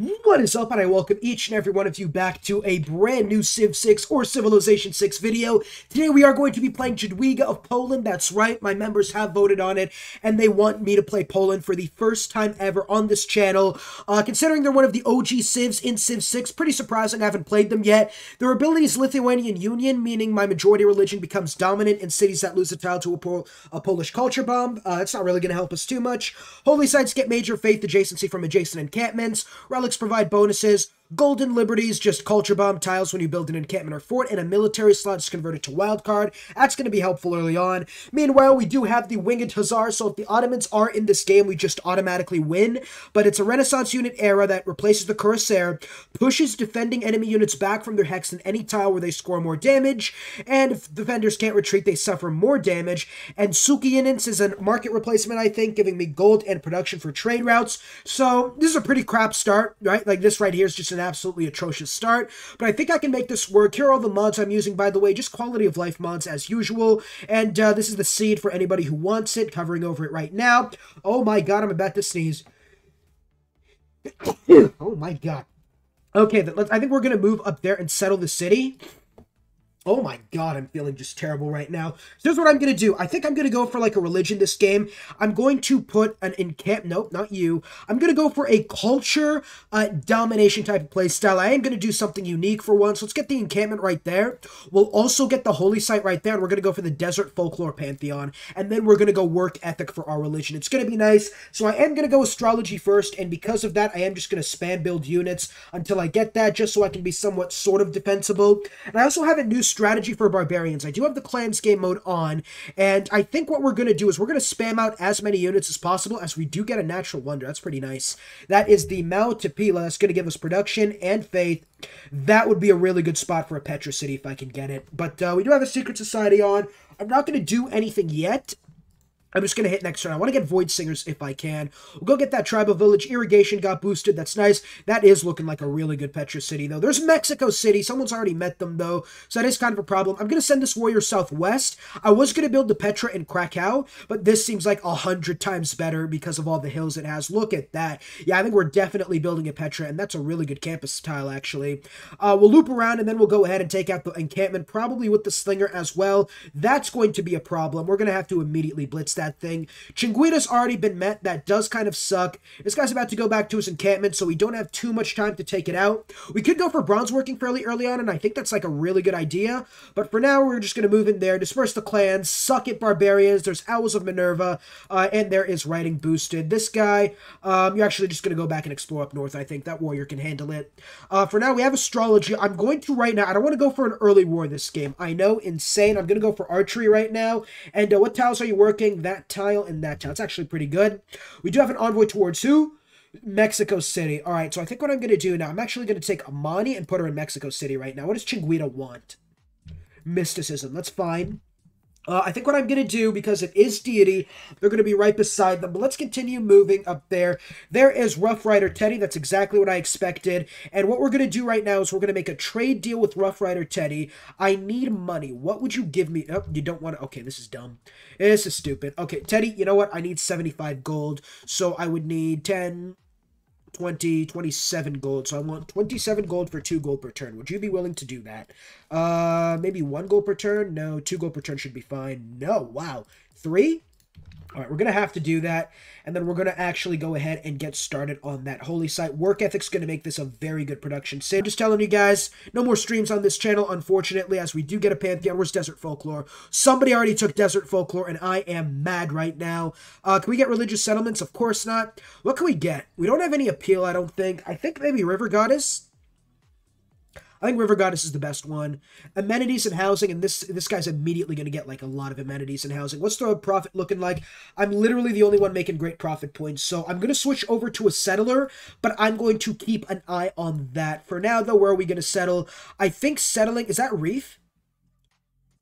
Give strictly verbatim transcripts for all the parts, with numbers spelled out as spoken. What is up, and I welcome each and every one of you back to a brand new Civ six or Civilization six video. Today we are going to be playing Chinguina of Poland. That's right, my members have voted on it, and they want me to play Poland for the first time ever on this channel. Uh, considering they're one of the O G Civs in Civ six, pretty surprising I haven't played them yet. Their ability is Lithuanian Union, meaning my majority religion becomes dominant in cities that lose a tile to a, Pol a Polish culture bomb. Uh, that's not really going to help us too much. Holy sites get major faith adjacency from adjacent encampments. Relic provide bonuses. Golden Liberties, just culture bomb tiles when you build an encampment or fort, and a military slot is converted to wildcard. That's going to be helpful early on. Meanwhile, we do have the Winged Hussar, so if the Ottomans are in this game, we just automatically win. But it's a Renaissance unit era that replaces the Corsair, pushes defending enemy units back from their hex in any tile where they score more damage, and if defenders can't retreat, they suffer more damage. And Suki units is a market replacement, I think, giving me gold and production for trade routes. So this is a pretty crap start, right? Like this right here is just an An absolutely atrocious start, but I think I can make this work. Here are all the mods I'm using, by the way, just quality of life mods as usual, and uh, this is the seed for anybody who wants it, covering over it right now. Oh my god, I'm about to sneeze. Oh my god. Okay, then let's, I think we're going to move up there and settle the city. Oh my god, I'm feeling just terrible right now. So here's what I'm going to do. I think I'm going to go for like a religion this game. I'm going to put an encamp... Nope, not you. I'm going to go for a culture uh, domination type of play style. I am going to do something unique for once. Let's get the encampment right there. We'll also get the holy site right there. And we're going to go for the Desert Folklore Pantheon. And then we're going to go work ethic for our religion. It's going to be nice. So I am going to go astrology first. And because of that, I am just going to spam build units until I get that. Just so I can be somewhat sort of defensible. And I also have a new strategy for barbarians. I do have the clans game mode on, and I think what we're going to do is we're going to spam out as many units as possible, as we do get a natural wonder. That's pretty nice. That is the Mao-Tapila. That's going to give us production and faith. That would be a really good spot for a Petra city if I can get it. But uh, we do have a secret society on. I'm not going to do anything yet. I'm just going to hit next turn. I want to get Void Singers if I can. We'll go get that tribal village. Irrigation got boosted. That's nice. That is looking like a really good Petra city, though. There's Mexico City. Someone's already met them, though, so that is kind of a problem. I'm going to send this warrior southwest. I was going to build the Petra in Krakow, but this seems like a hundred times better because of all the hills it has. Look at that. Yeah, I think we're definitely building a Petra, and that's a really good campus tile, actually. Uh, we'll loop around, and then we'll go ahead and take out the encampment, probably with the Slinger as well. That's going to be a problem. We're going to have to immediately blitz that thing. Chinguina's already been met. That does kind of suck. This guy's about to go back to his encampment, so we don't have too much time to take it out. We could go for bronze working fairly early on, and I think that's like a really good idea, but for now we're just going to move in there, disperse the clans, suck it barbarians. There's Owls of Minerva, uh, and there is writing boosted. This guy, um, you're actually just going to go back and explore up north. I think that warrior can handle it. Uh, for now we have astrology. I'm going to right now, I don't want to go for an early war this game. I know, insane. I'm going to go for archery right now, and uh, what tiles are you working? That tile and that tile. It's actually pretty good. We do have an envoy towards who? Mexico City. All right, so I think what I'm going to do now, I'm actually going to take Amani and put her in Mexico City right now. What does Chinguina want? Mysticism. That's fine. Uh, I think what I'm going to do, because it is deity, they're going to be right beside them. But let's continue moving up there. There is Rough Rider Teddy. That's exactly what I expected. And what we're going to do right now is we're going to make a trade deal with Rough Rider Teddy. I need money. What would you give me? Oh, you don't want to. Okay, this is dumb. This is stupid. Okay, Teddy, you know what? I need seventy-five gold. So I would need ten, twenty, twenty-seven gold. So I want twenty-seven gold for two gold per turn. Would you be willing to do that? Uh, maybe one gold per turn? No, two gold per turn should be fine. No, wow. Three? All right, we're going to have to do that, and then we're going to actually go ahead and get started on that holy site. Work ethic's going to make this a very good production. So I'm just telling you guys, no more streams on this channel, unfortunately, as we do get a Pantheon. Where's Desert Folklore? Somebody already took Desert Folklore, and I am mad right now. Uh, can we get religious settlements? Of course not. What can we get? We don't have any appeal, I don't think. I think maybe River Goddess? I think River Goddess is the best one. Amenities and housing, and this this guy's immediately going to get, like, a lot of amenities and housing. What's the profit looking like? I'm literally the only one making great profit points, so I'm going to switch over to a settler, but I'm going to keep an eye on that. For now, though, where are we going to settle? I think settling... Is that Reef?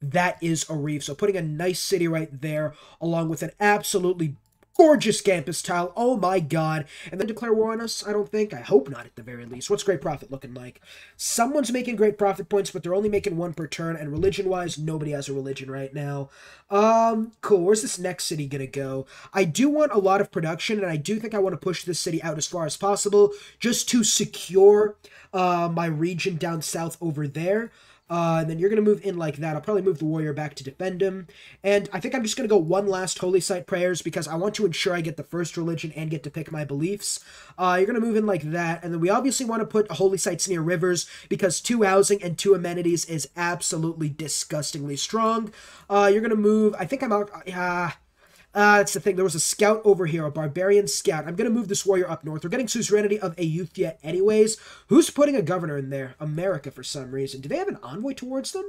That is a Reef, so putting a nice city right there, along with an absolutely gorgeous campus tile. Oh my god. And then declare war on us? I don't think. I hope not, at the very least. What's great profit looking like? Someone's making great profit points, but they're only making one per turn. And religion-wise, nobody has a religion right now. Um, cool. Where's this next city gonna go? I do want a lot of production, and I do think I want to push this city out as far as possible just to secure uh, my region down south over there. Uh, and then you're going to move in like that. I'll probably move the warrior back to defend him. And I think I'm just going to go one last Holy Site Prayers because I want to ensure I get the first religion and get to pick my beliefs. Uh, you're going to move in like that. And then we obviously want to put Holy Sites near rivers because two housing and two amenities is absolutely disgustingly strong. Uh, you're going to move... I think I'm out... Uh, Uh, that's the thing. There was a scout over here, a barbarian scout. I'm going to move this warrior up north. We're getting suzerainty of Ayutthaya anyways. Who's putting a governor in there? America, for some reason. Do they have an envoy towards them?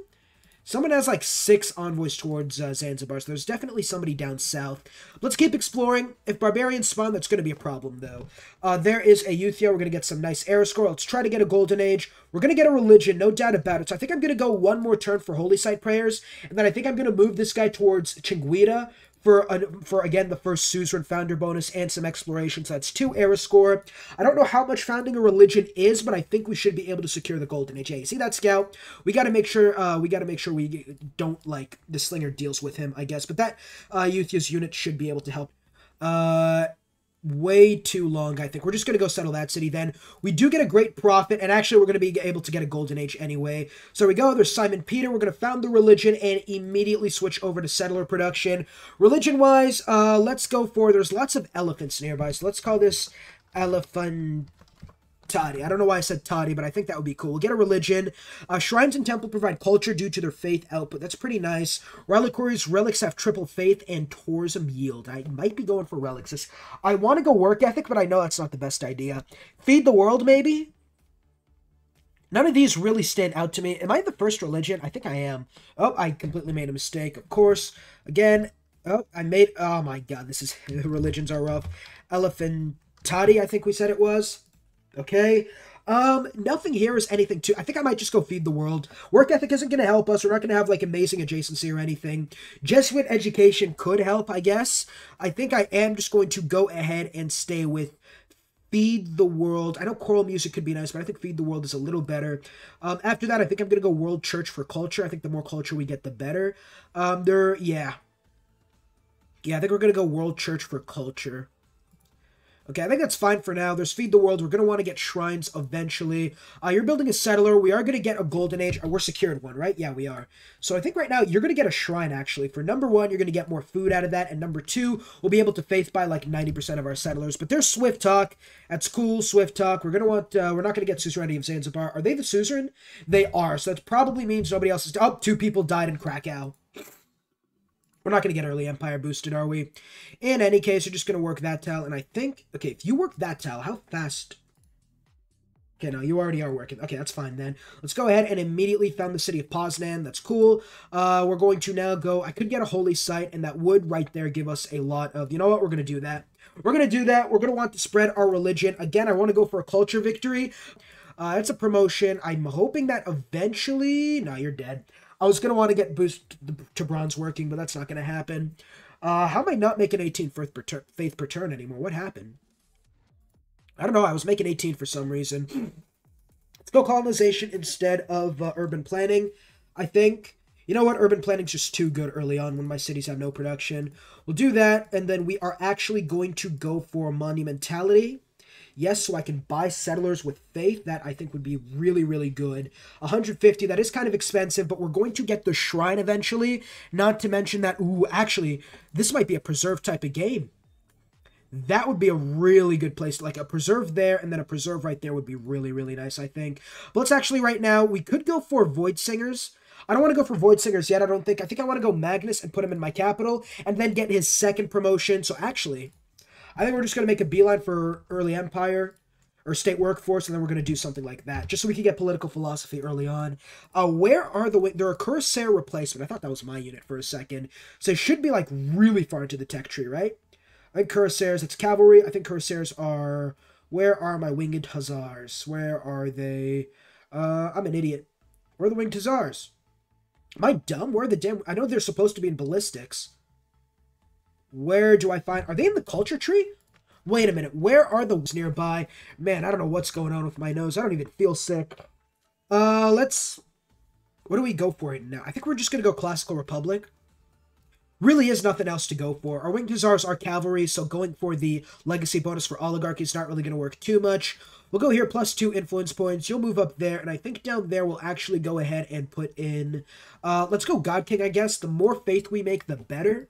Someone has like six envoys towards uh, Zanzibar, so there's definitely somebody down south. Let's keep exploring. If barbarians spawn, that's going to be a problem, though. Uh, there is Ayutthaya. We're going to get some nice air score. Let's try to get a golden age. We're going to get a religion, no doubt about it. So I think I'm going to go one more turn for Holy Site Prayers, and then I think I'm going to move this guy towards Chinguina, For, uh, for, again, the first Suzerain Founder bonus and some exploration. So that's two era score. I don't know how much founding a religion is, but I think we should be able to secure the Golden Age. Hey, see that scout? We got to make sure uh, we got to make sure we don't, like, the Slinger deals with him, I guess. But that uh, Ayuththaya's unit should be able to help. Uh... Way too long, I think. We're just going to go settle that city then. We do get a great profit, and actually we're going to be able to get a golden age anyway. So we go. There's Simon Peter. We're going to found the religion and immediately switch over to settler production. Religion-wise, uh, let's go for... There's lots of elephants nearby, so let's call this Elephant Toddy. I don't know why I said Toddy, but I think that would be cool. We'll get a religion. Uh, shrines and temple provide culture due to their faith output. That's pretty nice. Reliquaries, relics have triple faith and tourism yield. I might be going for relics. This, I want to go work ethic, but I know that's not the best idea. Feed the world, maybe? None of these really stand out to me. Am I the first religion? I think I am. Oh, I completely made a mistake, of course. Again, oh, I made... Oh, my God, this is... Religions are rough. Elephant Toddy, I think we said it was. Okay, um, nothing here is anything to... I think I might just go feed the world. Work ethic isn't going to help us. We're not going to have, like, amazing adjacency or anything. Jesuit education could help, I guess. I think I am just going to go ahead and stay with Feed the World. I know choral music could be nice, but I think Feed the World is a little better. Um, after that, I think I'm going to go World Church for culture. I think the more culture we get, the better. Um, there, yeah. Yeah, I think we're going to go World Church for culture. Okay, I think that's fine for now. There's Feed the World. We're going to want to get shrines eventually. Uh, you're building a settler. We are going to get a Golden Age. Oh, we're secured one, right? Yeah, we are. So I think right now you're going to get a shrine, actually. For number one, you're going to get more food out of that. And number two, we'll be able to faith by like ninety percent of our settlers. But there's Swift Talk. That's cool, Swift Talk. We're going to want, uh, we're not going to get Suzerainty of Zanzibar. Are they the Suzerain? They are. So that probably means nobody else is... Oh, two people died in Krakow. We're not going to get early empire boosted, are we? In any case, you're just going to work that tile, and I think... Okay, if you work that tile, how fast... Okay, no, you already are working. Okay, that's fine then. Let's go ahead and immediately found the city of Poznan. That's cool. Uh, we're going to now go... I could get a holy site, and that would right there give us a lot of... You know what? We're going to do that. We're going to do that. We're going to want to spread our religion. Again, I want to go for a culture victory. Uh, that's a promotion. I'm hoping that eventually... No, you're dead. I was going to want to get boost to bronze working, but that's not going to happen. Uh, how am I not making eighteen faith per, turn, faith per turn anymore? What happened? I don't know. I was making eighteen for some reason. Let's go colonization instead of uh, urban planning, I think. You know what? Urban planning's just too good early on when my cities have no production. We'll do that, and then we are actually going to go for monumentality. Yes, so I can buy settlers with faith. That, I think, would be really, really good. one hundred fifty, that is kind of expensive, but we're going to get the shrine eventually. Not to mention that, ooh, actually, this might be a preserve type of game. That would be a really good place. Like, a preserve there and then a preserve right there would be really, really nice, I think. But let's actually, right now, we could go for Void Singers. I don't want to go for Void Singers yet, I don't think. I think I want to go Magnus and put him in my capital and then get his second promotion. So, actually... I think we're just going to make a beeline for early empire or state workforce, and then we're going to do something like that, just so we can get political philosophy early on. Uh, where are the... There are Corsair replacement. I thought that was my unit for a second. So it should be, like, really far into the tech tree, right? I think Corsairs, it's cavalry. I think Corsairs are... Where are my Winged Hussars? Where are they? Uh, I'm an idiot. Where are the Winged Hussars? Am I dumb? Where are the damn... I know they're supposed to be in ballistics. Where do I find... Are they in the culture tree? Wait a minute. Where are the woods nearby? Man, I don't know what's going on with my nose. I don't even feel sick. Uh, let's... What do we go for it now? I think we're just going to go Classical Republic. Really is nothing else to go for. Our Winged Hussars are cavalry, so going for the Legacy bonus for Oligarchy is not really going to work too much. We'll go here, plus two influence points. You'll move up there, and I think down there we'll actually go ahead and put in... Uh, let's go God King, I guess. The more faith we make, the better.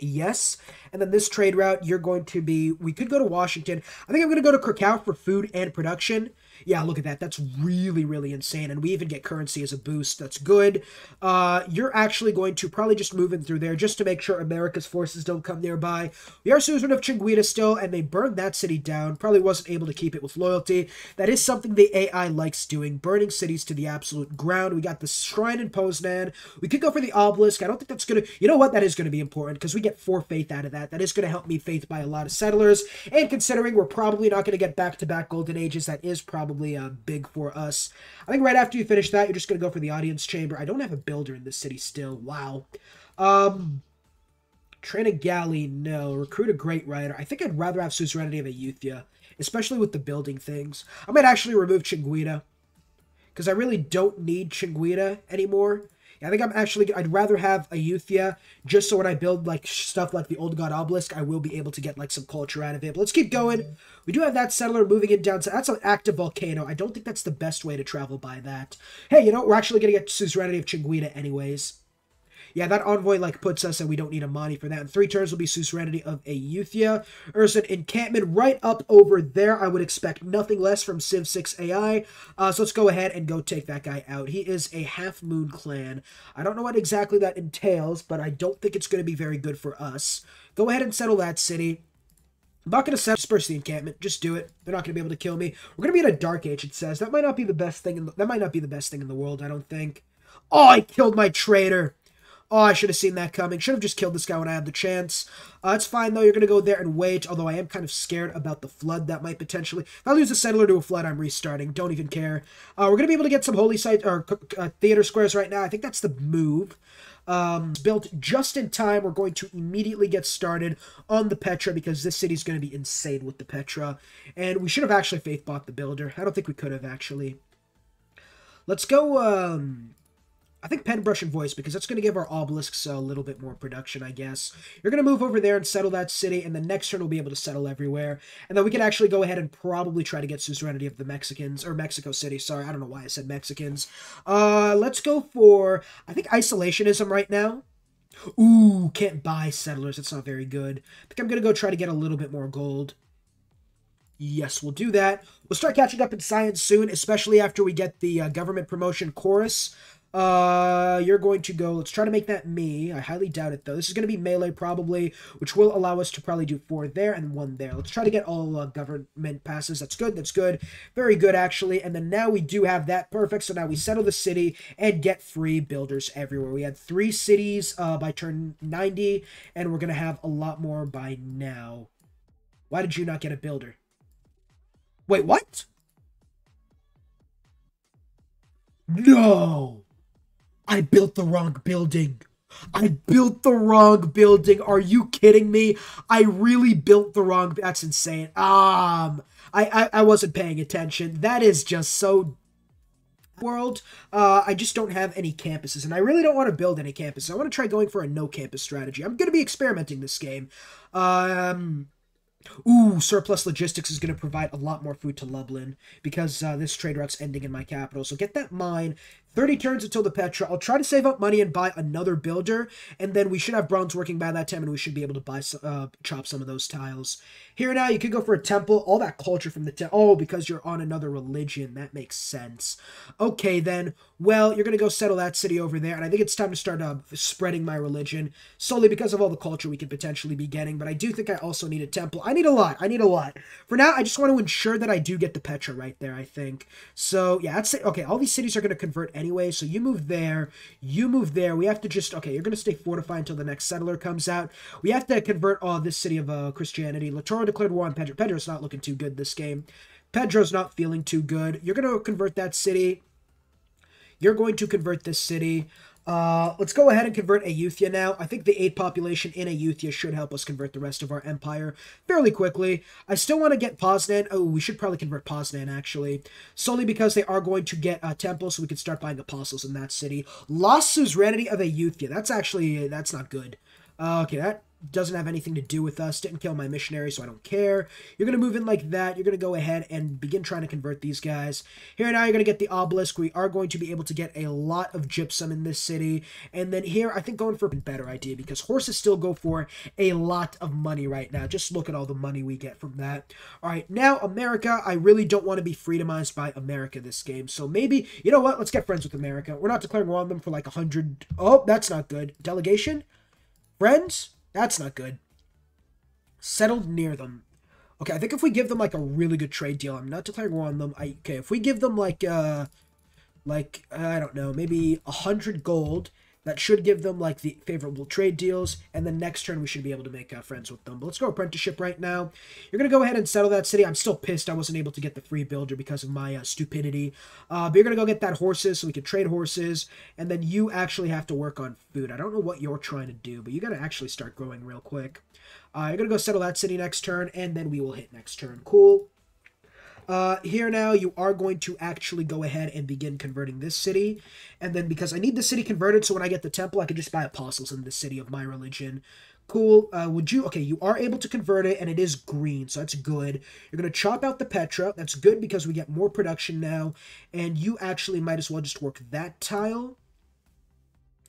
Yes. And then this trade route, you're going to be... We could go to Washington. I think I'm going to go to Krakow for food and production. Yeah, look at that. That's really, really insane. And we even get currency as a boost. That's good. Uh, you're actually going to probably just move in through there just to make sure America's forces don't come nearby. We are suzerain of Chinguina still, and they burned that city down. Probably wasn't able to keep it with loyalty. That is something the A I likes doing, burning cities to the absolute ground. We got the shrine in Poznan. We could go for the obelisk. I don't think that's going to... You know what? That is going to be important because we get four faith out of that. That is going to help me faith by a lot of settlers. And considering we're probably not going to get back-to-back golden ages, that is probably... Probably uh, big for us. I think right after you finish that, you're just going to go for the audience chamber. I don't have a builder in this city still. Wow. Um, train a galley, no. Recruit a great rider. I think I'd rather have suzerainty of Ayutthaya, especially with the building things. I might actually remove Chinguina because I really don't need Chinguina anymore. Yeah, I think I'm actually, I'd rather have Ayutthaya just so when I build like stuff like the Old God Obelisk, I will be able to get like some culture out of it. But let's keep going. We do have that settler moving in down. So that's an active volcano. I don't think that's the best way to travel by that. Hey, you know, we're actually going to get suzerainty of Chinguina anyways. Yeah, that envoy like puts us, and we don't need Amani for that. In three turns will be suzerainty of Ayutthaya. Ursan encampment right up over there. I would expect nothing less from Civ six A I. Uh, so let's go ahead and go take that guy out. He is a Half Moon clan. I don't know what exactly that entails, but I don't think it's going to be very good for us. Go ahead and settle that city. I'm not going to disperse the encampment. Just do it. They're not going to be able to kill me. We're going to be in a Dark Age. It says that might not be the best thing. In the, that might not be the best thing in the world. I don't think. Oh, I killed my traitor. Oh, I should have seen that coming. Should have just killed this guy when I had the chance. Uh, it's fine, though. You're going to go there and wait, although I am kind of scared about the flood that might potentially... If I lose a settler to a flood, I'm restarting. Don't even care. Uh, we're going to be able to get some holy site or uh, theater squares right now. I think that's the move. Um, built just in time. We're going to immediately get started on the Petra because this city's going to be insane with the Petra. And we should have actually faith bought the builder. I don't think we could have, actually. Let's go... Um... I think pen, brush, and voice, because that's going to give our obelisks a little bit more production, I guess. You're going to move over there and settle that city, and the next turn we'll be able to settle everywhere. And then we can actually go ahead and probably try to get suzerainty of the Mexicans, or Mexico City, sorry, I don't know why I said Mexicans. Uh, let's go for, I think, isolationism right now. Ooh, can't buy settlers, that's not very good. I think I'm going to go try to get a little bit more gold. Yes, we'll do that. We'll start catching up in science soon, especially after we get the uh, government promotion Chorus. Uh, you're going to go, let's try to make that me. I highly doubt it, though. This is going to be melee, probably, which will allow us to probably do four there and one there. Let's try to get all uh, government passes. That's good, that's good. Very good, actually. And then now we do have that. Perfect. So now we settle the city and get free builders everywhere. We had three cities uh, by turn ninety, and we're going to have a lot more by now. Why did you not get a builder? Wait, what? No! I built the wrong building. I built the wrong building. Are you kidding me? I really built the wrong... That's insane. Um, I, I, I wasn't paying attention. That is just so... World. Uh, I just don't have any campuses, and I really don't want to build any campuses. I want to try going for a no-campus strategy. I'm going to be experimenting this game. Um... Ooh, surplus logistics is going to provide a lot more food to Lublin because uh, this trade route's ending in my capital. So get that mine. thirty turns until the Petra. I'll try to save up money and buy another builder, and then we should have bronze working by that time, and we should be able to buy some, uh, chop some of those tiles. Here now, you could go for a temple. All that culture from the temple. Oh, because you're on another religion. That makes sense. Okay, then. Well, you're going to go settle that city over there, and I think it's time to start uh, spreading my religion, solely because of all the culture we could potentially be getting, but I do think I also need a temple. I need a lot. I need a lot. For now, I just want to ensure that I do get the Petra right there, I think. So, yeah, that's it. Okay, all these cities are going to convert anyway. Anyway, so you move there, you move there. We have to just, okay, you're going to stay fortified until the next settler comes out. We have to convert all oh, this city of uh, Christianity. Latora declared war on Pedro. Pedro's not looking too good this game. Pedro's not feeling too good. You're going to convert that city. You're going to convert this city. Uh, let's go ahead and convert Ayutthaya now. I think the eight population in Ayutthaya should help us convert the rest of our empire fairly quickly. I still want to get Poznan. Oh, we should probably convert Poznan, actually. Solely because they are going to get a temple, so we can start buying apostles in that city. Lost suzerainty of Ayutthaya. That's actually... that's not good. Uh, okay, that doesn't have anything to do with us. Didn't kill my missionary, so I don't care. You're going to move in like that. You're going to go ahead and begin trying to convert these guys. Here now, you're going to get the obelisk. We are going to be able to get a lot of gypsum in this city. And then here, I think going for a better idea, because horses still go for a lot of money right now. Just look at all the money we get from that. All right, now America. I really don't want to be freedomized by America this game. So maybe, you know what? Let's get friends with America. We're not declaring war on them for like a hundred. Oh, that's not good. Delegation? Friends? That's not good. Settled near them. Okay, I think if we give them, like, a really good trade deal, I'm not declaring war on them. I, okay, if we give them, like, uh, like, I don't know, maybe a hundred gold, that should give them, like, the favorable trade deals, and then next turn we should be able to make uh, friends with them. But let's go apprenticeship right now. You're going to go ahead and settle that city. I'm still pissed I wasn't able to get the free builder because of my uh, stupidity. Uh, but you're going to go get that horses so we can trade horses, and then you actually have to work on food. I don't know what you're trying to do, but you got to actually start growing real quick. Uh, you're going to go settle that city next turn, and then we will hit next turn. Cool. Uh, here now, you are going to actually go ahead and begin converting this city. And then, because I need the city converted, so when I get the temple, I can just buy apostles in the city of my religion. Cool. Uh, would you... Okay, you are able to convert it, and it is green, so that's good. You're going to chop out the Petra. That's good, because we get more production now. And you actually might as well just work that tile.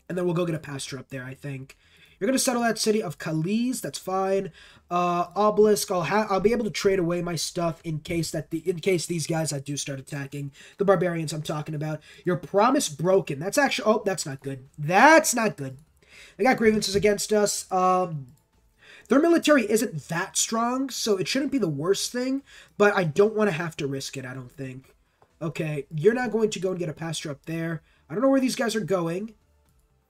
And then we'll go get a pasture up there, I think. You're going to settle that city of Kaliz. That's fine. Uh, Obelisk. I'll ha I'll be able to trade away my stuff in case that the in case these guys I do start attacking the barbarians I'm talking about. Your promise broken. That's actually. Oh, that's not good. That's not good. They got grievances against us. Um, their military isn't that strong, so it shouldn't be the worst thing. But I don't want to have to risk it. I don't think. Okay, you're not going to go and get a pasture up there. I don't know where these guys are going.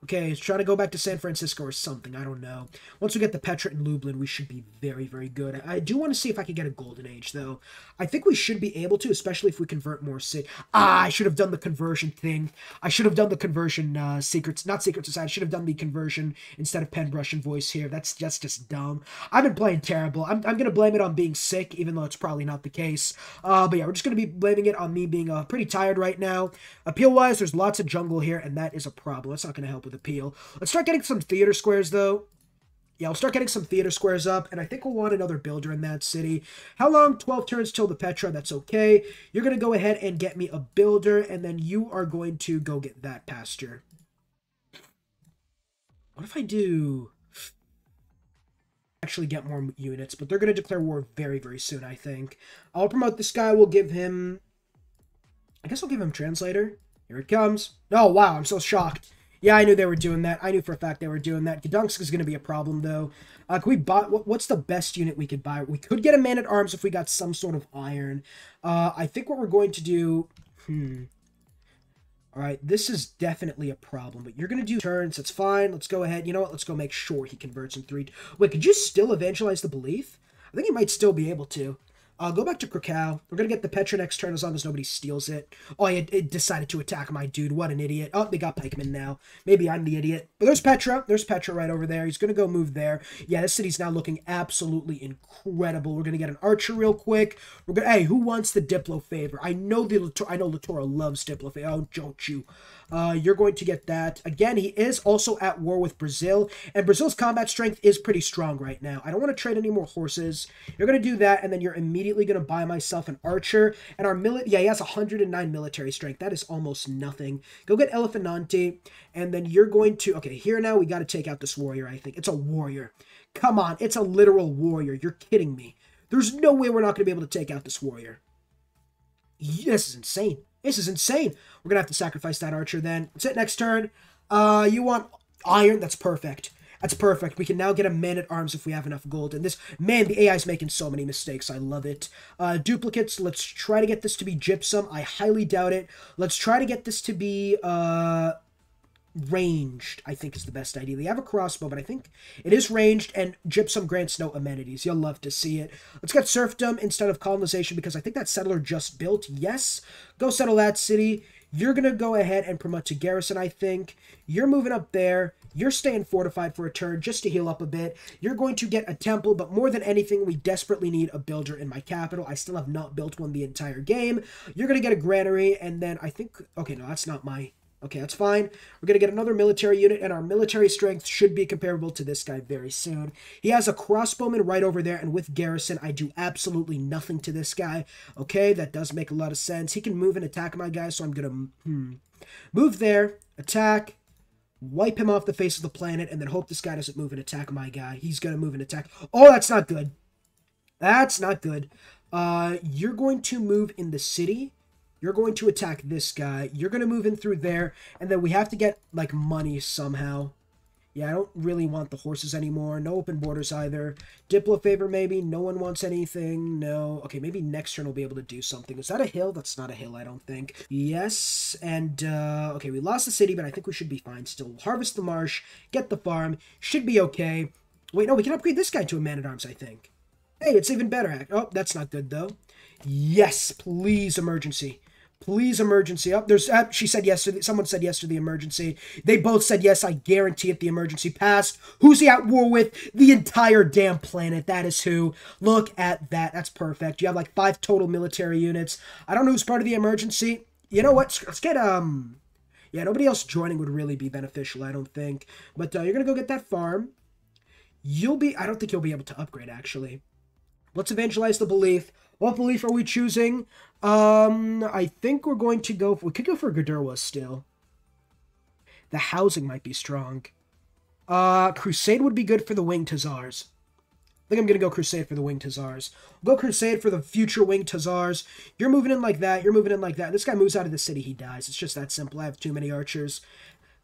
Okay, it's trying to go back to San Francisco or something. I don't know. Once we get the Petra and Lublin, we should be very, very good. I do want to see if I can get a Golden Age, though. I think we should be able to, especially if we convert more city. Ah, I should have done the conversion thing. I should have done the conversion uh, secrets. Not secret society. I should have done the conversion instead of pen, brush, and voice here. That's just, just dumb. I've been playing terrible. I'm, I'm going to blame it on being sick, even though it's probably not the case. Uh, but yeah, we're just going to be blaming it on me being uh, pretty tired right now. Appeal-wise, there's lots of jungle here, and that is a problem. It's not going to help with appeal. Let's start getting some theater squares, though. Yeah, we'll start getting some theater squares up, and I think we'll want another builder in that city. How long? twelve turns till the Petra. That's okay. You're going to go ahead and get me a builder, and then you are going to go get that pasture. What if I do... actually get more units, but they're going to declare war very, very soon, I think. I'll promote this guy. We'll give him... I guess I'll give him translator. Here it comes. Oh, wow. I'm so shocked. Yeah, I knew they were doing that. I knew for a fact they were doing that. Gdansk is going to be a problem, though. Uh, can we buy... What, what's the best unit we could buy? We could get a man-at-arms if we got some sort of iron. Uh, I think what we're going to do... Hmm. All right, this is definitely a problem, but you're going to do turns. That's fine. Let's go ahead. You know what? Let's go make sure he converts in three... Wait, could you still evangelize the belief? I think he might still be able to. Uh, go back to Krakow. We're going to get the Petra next turn as long as nobody steals it. Oh, it, it decided to attack my dude. What an idiot. Oh, they got pikemen now. Maybe I'm the idiot. But there's Petra. There's Petra right over there. He's going to go move there. Yeah, this city's now looking absolutely incredible. We're going to get an archer real quick. We're gonna, Hey, who wants the Diplo Favor? I know the Latora, I know Latora loves Diplo Favor. Oh, don't you. Uh, you're going to get that. Again, he is also at war with Brazil. And Brazil's combat strength is pretty strong right now. I don't want to trade any more horses. You're going to do that, and then you're immediately... going to buy myself an archer and our military. Yeah, he has one hundred nine military strength. That is almost nothing. Go get Elephantani, and then you're going to... Okay, here now we got to take out this warrior, I think. It's a warrior. Come on, it's a literal warrior. You're kidding me. There's no way we're not going to be able to take out this warrior. This is insane. This is insane. We're going to have to sacrifice that archer then. That's it, next turn. Uh, you want iron? That's perfect. That's perfect. We can now get a man-at-arms if we have enough gold. And this... Man, the A I is making so many mistakes. I love it. Uh, duplicates. Let's try to get this to be gypsum. I highly doubt it. Let's try to get this to be... Uh, ranged, I think, is the best idea. They have a crossbow, but I think it is ranged, and gypsum grants no amenities. You'll love to see it. Let's get serfdom instead of colonization, because I think that settler just built. Yes. Go settle that city. You're going to go ahead and promote to garrison, I think. You're moving up there. You're staying fortified for a turn just to heal up a bit. You're going to get a temple, but more than anything, we desperately need a builder in my capital. I still have not built one the entire game. You're going to get a granary, and then I think... Okay, no, that's not my... Okay, that's fine. We're going to get another military unit, and our military strength should be comparable to this guy very soon. He has a crossbowman right over there, and with garrison, I do absolutely nothing to this guy. Okay, that does make a lot of sense. He can move and attack my guys, so I'm going to hmm, move there, attack, wipe him off the face of the planet, and then hope this guy doesn't move and attack my guy. He's going to move and attack. Oh, that's not good. That's not good. Uh, you're going to move in the city. You're going to attack this guy. You're going to move in through there. And then we have to get, like, money somehow. Yeah, I don't really want the horses anymore. No open borders either. Diplo Favor, maybe. No one wants anything. No. Okay, maybe next turn we'll be able to do something. Is that a hill? That's not a hill, I don't think. Yes. And, uh, okay, we lost the city, but I think we should be fine still. We'll harvest the marsh. Get the farm. Should be okay. Wait, no, we can upgrade this guy to a Man-at-Arms, I think. Hey, it's even better. Oh, that's not good, though. Yes, please, emergency. Please, emergency. Oh, there's, uh, she said yes to the, someone said yes to the emergency. They both said yes. I guarantee it. The emergency passed. Who's he at war with? The entire damn planet. That is who. Look at that. That's perfect. You have like five total military units. I don't know who's part of the emergency. You know what? Let's get, um, yeah, nobody else joining would really be beneficial, I don't think. But uh, you're going to go get that farm. You'll be, I don't think you'll be able to upgrade, actually. Let's evangelize the belief. What belief are we choosing? Um, I think we're going to go... We could go for Grederwas still. The housing might be strong. Uh, Crusade would be good for the Winged Hussars. I think I'm going to go Crusade for the Winged Hussars. We'll go Crusade for the future Winged Hussars. You're moving in like that. You're moving in like that. This guy moves out of the city. He dies. It's just that simple. I have too many archers.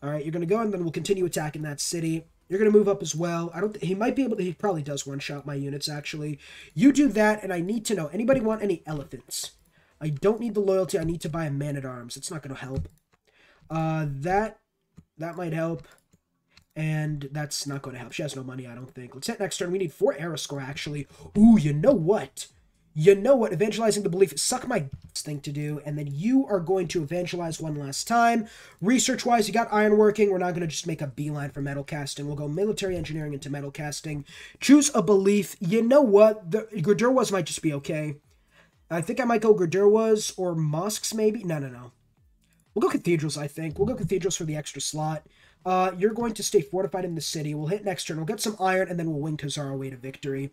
All right, you're going to go, and then we'll continue attacking that city. You're going to move up as well. I don't. He might be able to... He probably does one-shot my units, actually. You do that, and I need to know. Anybody want any elephants? I don't need the loyalty. I need to buy a man-at-arms. It's not going to help. Uh, that that might help. And that's not going to help. She has no money, I don't think. Let's hit next turn. We need four era score, actually. Ooh, you know what? You know what? Evangelizing the belief is suck my thing to do. And then you are going to evangelize one last time. Research-wise, you got ironworking. We're not going to just make a beeline for metal casting. We'll go military engineering into metal casting. Choose a belief. You know what? The Grederwas might just be okay. I think I might go Grederwas or mosques, maybe. No, no, no. We'll go cathedrals, I think. We'll go cathedrals for the extra slot. Uh, you're going to stay fortified in the city. We'll hit next turn. We'll get some iron, and then we'll wing Khazar away to victory.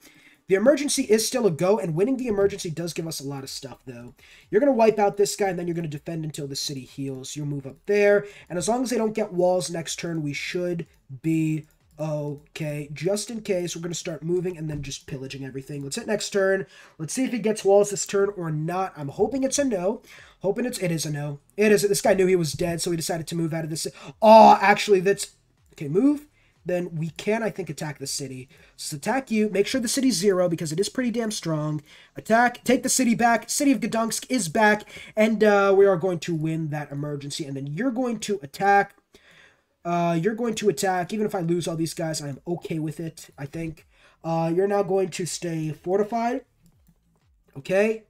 The emergency is still a go, and winning the emergency does give us a lot of stuff, though. You're going to wipe out this guy, and then you're going to defend until the city heals. You'll move up there, and as long as they don't get walls next turn, we should be... Okay, just in case, we're going to start moving and then just pillaging everything. Let's hit next turn. Let's see if he gets walls this turn or not. I'm hoping it's a no. Hoping it's, it is a no. It is. This guy knew he was dead, so he decided to move out of this. Oh, actually, that's... Okay, move. Then we can, I think, attack the city. So attack you. Make sure the city's zero because it is pretty damn strong. Attack. Take the city back. City of Gdansk is back. And uh, we are going to win that emergency. And then you're going to attack... Uh, you're going to attack. Even if I lose all these guys, I am okay with it, I think. Uh, you're now going to stay fortified. Okay.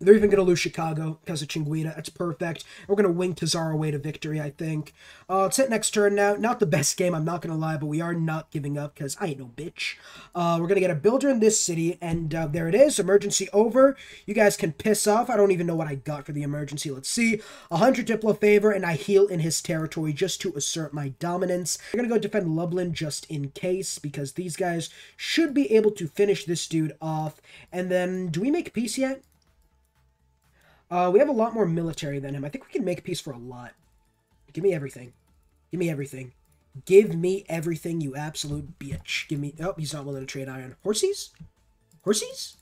They're even going to lose Chicago because of Chinguina. That's perfect. We're going to wing Khazar away to victory, I think. Uh, let's hit next turn now. Not the best game, I'm not going to lie, but we are not giving up because I ain't no bitch. Uh, we're going to get a builder in this city, and uh, there it is. Emergency over. You guys can piss off. I don't even know what I got for the emergency. Let's see. one hundred Diplo Favor, and I heal in his territory just to assert my dominance. We're going to go defend Lublin just in case because these guys should be able to finish this dude off. And then, do we make peace yet? Uh, we have a lot more military than him. I think we can make peace for a lot. Give me everything. Give me everything. Give me everything, you absolute bitch. Give me... Oh, he's not willing to trade iron. Horsies? Horsies?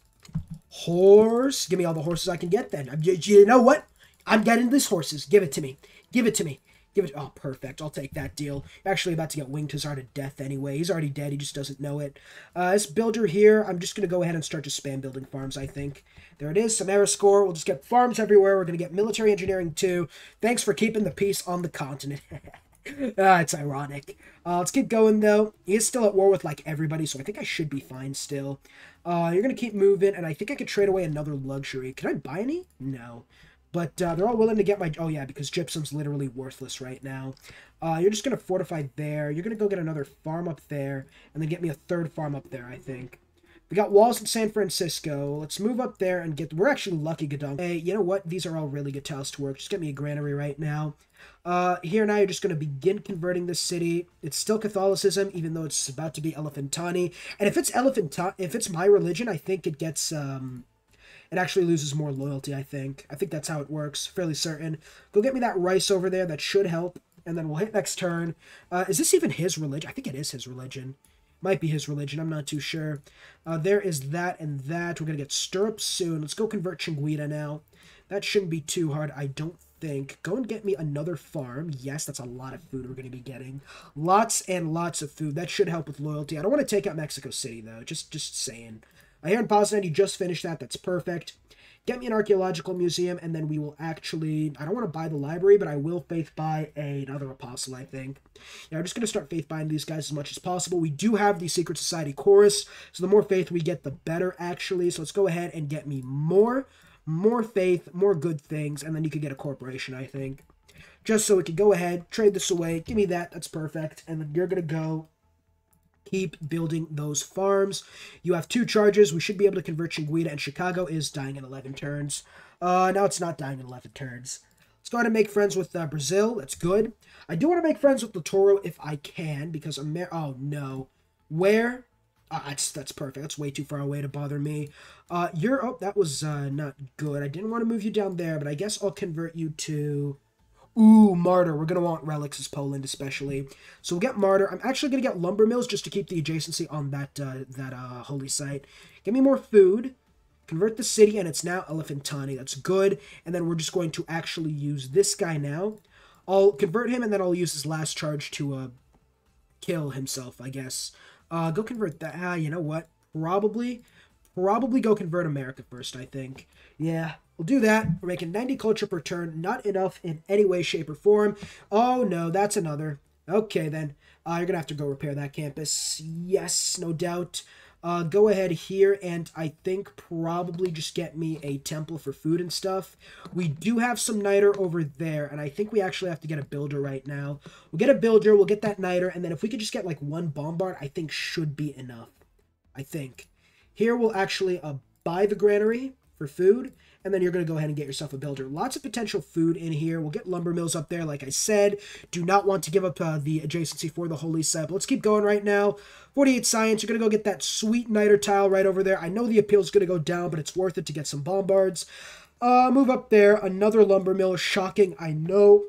Horse? Give me all the horses I can get then. I'm, you, you know what? I'm getting these horses. Give it to me. Give it to me. Give it... Oh, perfect. I'll take that deal. Actually about to get Winged Hussar to death anyway. He's already dead. He just doesn't know it. Uh, this builder here, I'm just going to go ahead and start just spam building farms, I think. There it is. Some era score. We'll just get farms everywhere. We're going to get military engineering too. Thanks for keeping the peace on the continent. ah, it's ironic. Uh, let's keep going, though. He is still at war with, like, everybody, so I think I should be fine still. Uh, you're going to keep moving, and I think I could trade away another luxury. Can I buy any? No. But uh, they're all willing to get my... Oh, yeah, because Gypsum's literally worthless right now. Uh, you're just going to fortify there. You're going to go get another farm up there. And then get me a third farm up there, I think. We got walls in San Francisco. Let's move up there and get... We're actually lucky, Gdansk. Hey, you know what? These are all really good tiles to work. Just get me a granary right now. Uh, here now, you're just going to begin converting this city. It's still Catholicism, even though it's about to be Elephantani. And if it's Elephantani... If it's my religion, I think it gets... Um, It actually loses more loyalty, I think. I think that's how it works. Fairly certain. Go get me that rice over there. That should help. And then we'll hit next turn. Uh, is this even his religion? I think it is his religion. Might be his religion. I'm not too sure. Uh, there is that and that. We're going to get stirrups soon. Let's go convert Chinguina now. That shouldn't be too hard, I don't think. Go and get me another farm. Yes, that's a lot of food we're going to be getting. Lots and lots of food. That should help with loyalty. I don't want to take out Mexico City, though. Just, just saying. I hear in Poznan, you just finished that. That's perfect. Get me an archaeological museum, and then we will actually... I don't want to buy the library, but I will faith buy a, another apostle, I think. Now, I'm just going to start faith buying these guys as much as possible. We do have the Secret Society Chorus, so the more faith we get, the better, actually. So let's go ahead and get me more, more faith, more good things, and then you could get a corporation, I think. Just so we could go ahead, trade this away, give me that. That's perfect. And then you're going to go... Keep building those farms. You have two charges. We should be able to convert Chinguina, and Chicago is dying in eleven turns. Uh, now it's not dying in eleven turns. Let's go ahead and make friends with uh, Brazil. That's good. I do want to make friends with Latora if I can, because Amer... Oh, no. Where? Uh, that's, that's perfect. That's way too far away to bother me. Uh, you're... Oh, that was uh, not good. I didn't want to move you down there, but I guess I'll convert you to... Ooh, Martyr. We're going to want relics as Poland, especially. So we'll get Martyr. I'm actually going to get Lumber Mills just to keep the adjacency on that uh, that uh, holy site. Give me more food. Convert the city, and it's now Elephantani. That's good. And then we're just going to actually use this guy now. I'll convert him, and then I'll use his last charge to uh, kill himself, I guess. Uh, go convert that. Ah, you know what? Probably, probably go convert America first, I think. Yeah. We'll do that. We're making ninety culture per turn. Not enough in any way, shape, or form. Oh, no. That's another. Okay, then. Uh, you're going to have to go repair that campus. Yes, no doubt. Uh, go ahead here and I think probably just get me a temple for food and stuff. We do have some niter over there, and I think we actually have to get a builder right now. We'll get a builder. We'll get that niter, and then if we could just get, like, one bombard, I think should be enough. I think. Here we'll actually uh, buy the granary for food. And then you're going to go ahead and get yourself a builder. Lots of potential food in here. We'll get lumber mills up there, like I said. Do not want to give up uh, the adjacency for the holy site. But let's keep going right now. forty-eight science. You're going to go get that sweet niter tile right over there. I know the appeal is going to go down, but it's worth it to get some bombards. Uh, move up there. Another lumber mill. Shocking, I know.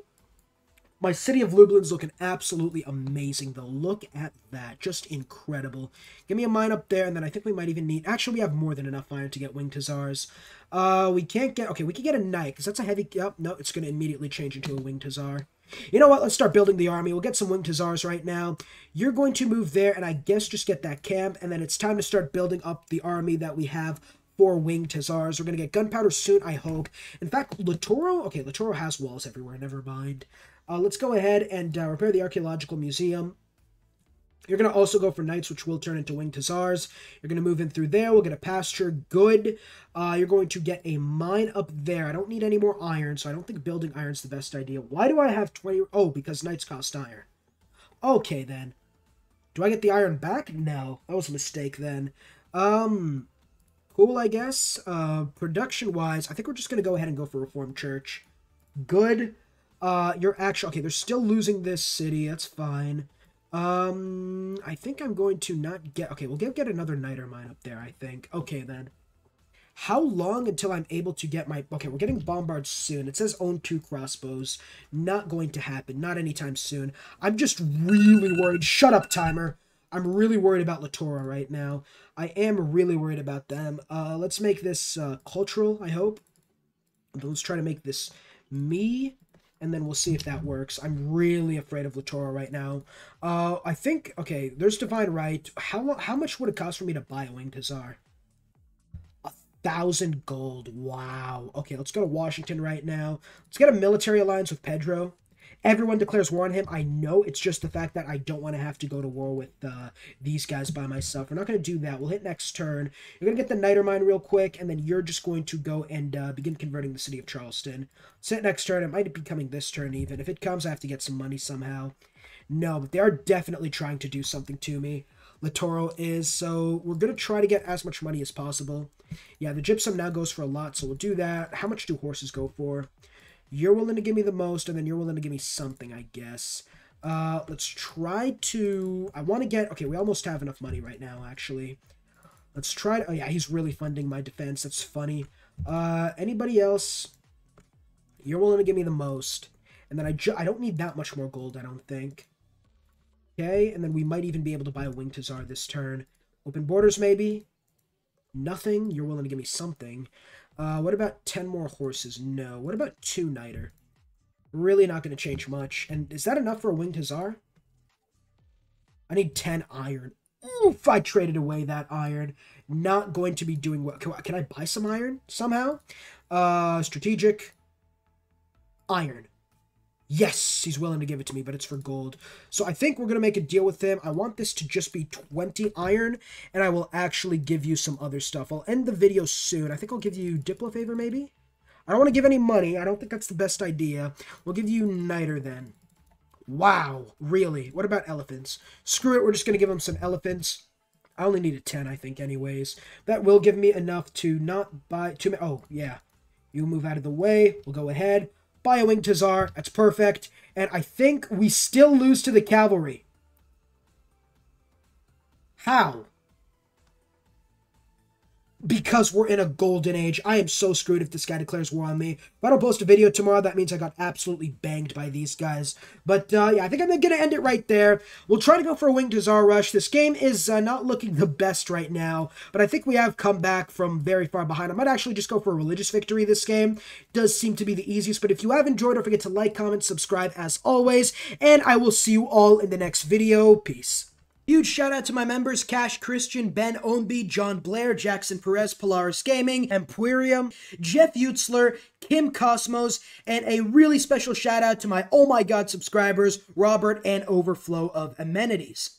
My city of Lublin's looking absolutely amazing, though. Look at that. Just incredible. Give me a mine up there, and then I think we might even need... Actually, we have more than enough iron to get Winged Hussars. Uh, we can't get... Okay, we can get a knight, because that's a heavy... Oh, no, it's going to immediately change into a Winged Hussar. You know what? Let's start building the army. We'll get some Winged Hussars right now. You're going to move there, and I guess just get that camp, and then it's time to start building up the army that we have... Four Winged Hussars. We're going to get gunpowder soon, I hope. In fact, Latora... Okay, Latora has walls everywhere. Never mind. Uh, let's go ahead and uh, repair the Archaeological Museum. You're going to also go for knights, which will turn into Winged Hussars. You're going to move in through there. We'll get a pasture. Good. Uh, you're going to get a mine up there. I don't need any more iron, so I don't think building iron's the best idea. Why do I have twenty... Oh, because knights cost iron. Okay, then. Do I get the iron back? No. That was a mistake, then. Um... Cool, I guess. Uh, Production-wise, I think we're just going to go ahead and go for Reformed Church. Good. Uh, you're actually... Okay, they're still losing this city. That's fine. Um, I think I'm going to not get... Okay, we'll get, get another niter mine up there, I think. Okay, then. How long until I'm able to get my... Okay, we're getting bombarded soon. It says own two crossbows. Not going to happen. Not anytime soon. I'm just really worried. Shut up, timer. I'm really worried about Latora right now. I am really worried about them. Uh, let's make this uh, cultural, I hope. Let's try to make this me, and then we'll see if that works. I'm really afraid of Latora right now. Uh, I think, okay, there's Divine Right. How how much would it cost for me to buy a Winged Hussar? A thousand gold. Wow. Okay, let's go to Washington right now. Let's get a military alliance with Pedro. Everyone declares war on him. I know, it's just the fact that I don't want to have to go to war with uh, these guys by myself. We're not going to do that. We'll hit next turn. You're going to get the Niter Mine real quick, and then you're just going to go and uh, begin converting the city of Charleston. Let's hit next turn. It might be coming this turn even. If it comes, I have to get some money somehow. No, but they are definitely trying to do something to me. Latora is, so we're going to try to get as much money as possible. Yeah, the Gypsum now goes for a lot, so we'll do that. How much do horses go for? You're willing to give me the most, and then you're willing to give me something, I guess. Uh, let's try to... I want to get... Okay, we almost have enough money right now, actually. Let's try to... Oh, yeah, he's really funding my defense. That's funny. Uh, anybody else? You're willing to give me the most. And then I, ju I don't need that much more gold, I don't think. Okay, and then we might even be able to buy a Winged Hussar this turn. Open borders, maybe? Nothing. You're willing to give me something. Uh, what about ten more horses? No. What about two Niter? Really not going to change much. And is that enough for a Winged Hussar? I need ten iron. Oof, I traded away that iron. Not going to be doing well. Can, can I buy some iron somehow? Uh, strategic. Iron. Yes, he's willing to give it to me, but it's for gold. So I think we're going to make a deal with him. I want this to just be twenty iron, and I will actually give you some other stuff. I'll end the video soon. I think I'll give you Diplo Favor, maybe? I don't want to give any money. I don't think that's the best idea. We'll give you Niter, then. Wow, really? What about elephants? Screw it, we're just going to give him some elephants. I only need a ten, I think, anyways. That will give me enough to not buy... too many. Oh, yeah. You move out of the way. We'll go ahead. Buy a Winged Hussar. That's perfect. And I think we still lose to the cavalry. How? Because we're in a golden age. I am so screwed if this guy declares war on me. If I don't post a video tomorrow, that means I got absolutely banged by these guys. But, uh, yeah, I think I'm going to end it right there. We'll try to go for a Winged Hussar rush. This game is uh, not looking the best right now, but I think we have come back from very far behind. I might actually just go for a religious victory this game. It does seem to be the easiest, but if you have enjoyed, don't forget to like, comment, subscribe as always, and I will see you all in the next video. Peace. Huge shout out to my members, Cash, Christian, Ben, Omby, John Blair, Jackson Perez, Polaris Gaming, Empyreum, Jeff Utzler, Kim Cosmos, and a really special shout out to my oh my god subscribers, Robert and Overflow of Amenities.